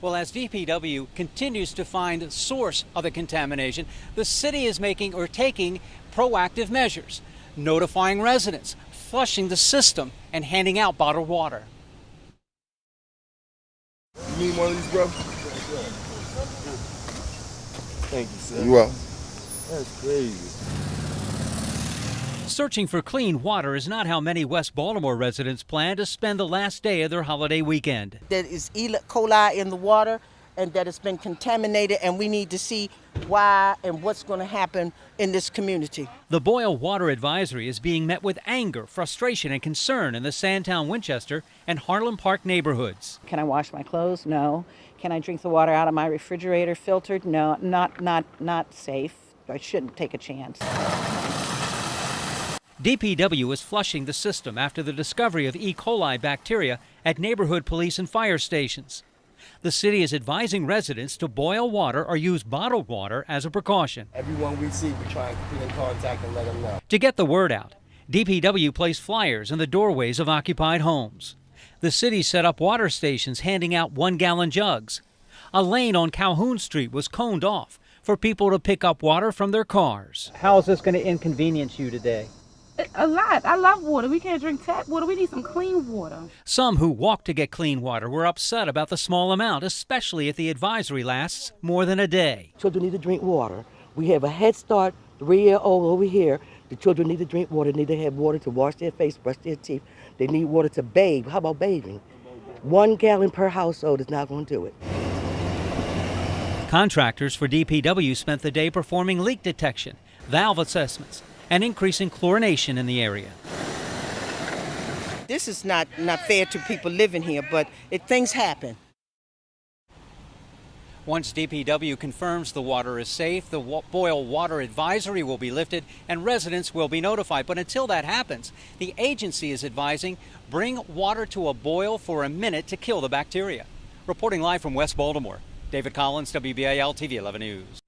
Well, as DPW continues to find the source of the contamination, the city is taking proactive measures, notifying residents, flushing the system, and handing out bottled water. You need one of these, bro? Thank you, sir. You welcome. That's crazy. Searching for clean water is not how many West Baltimore residents plan to spend the last day of their holiday weekend. There is E. coli in the water, and that it's been contaminated, and we need to see why and what's going to happen in this community. The boil water advisory is being met with anger, frustration, and concern in the Sandtown-Winchester and Harlem Park neighborhoods. Can I wash my clothes? No. Can I drink the water out of my refrigerator filtered? No, not safe. I shouldn't take a chance. DPW is flushing the system after the discovery of E. coli bacteria at neighborhood police and fire stations. The city is advising residents to boil water or use bottled water as a precaution. Everyone we see, we try and be in contact and let them know. To get the word out, DPW placed flyers in the doorways of occupied homes. The city set up water stations handing out 1-gallon jugs. A lane on Calhoun Street was coned off for people to pick up water from their cars. How is this going to inconvenience you today? A lot. I love water. We can't drink tap water. We need some clean water. Some who walked to get clean water were upset about the small amount, especially if the advisory lasts more than a day. Children need to drink water. We have a Head Start 3-year-old over here. The children need to drink water, need to have water to wash their face, brush their teeth. They need water to bathe. How about bathing? 1 gallon per household is not going to do it. Contractors for DPW spent the day performing leak detection, valve assessments, and increasing chlorination in the area. This is not fair to people living here, but things happen. Once DPW confirms the water is safe, the boil water advisory will be lifted and residents will be notified. But until that happens, the agency is advising bring water to a boil for a minute to kill the bacteria. Reporting live from West Baltimore, David Collins, WBAL-TV 11 News.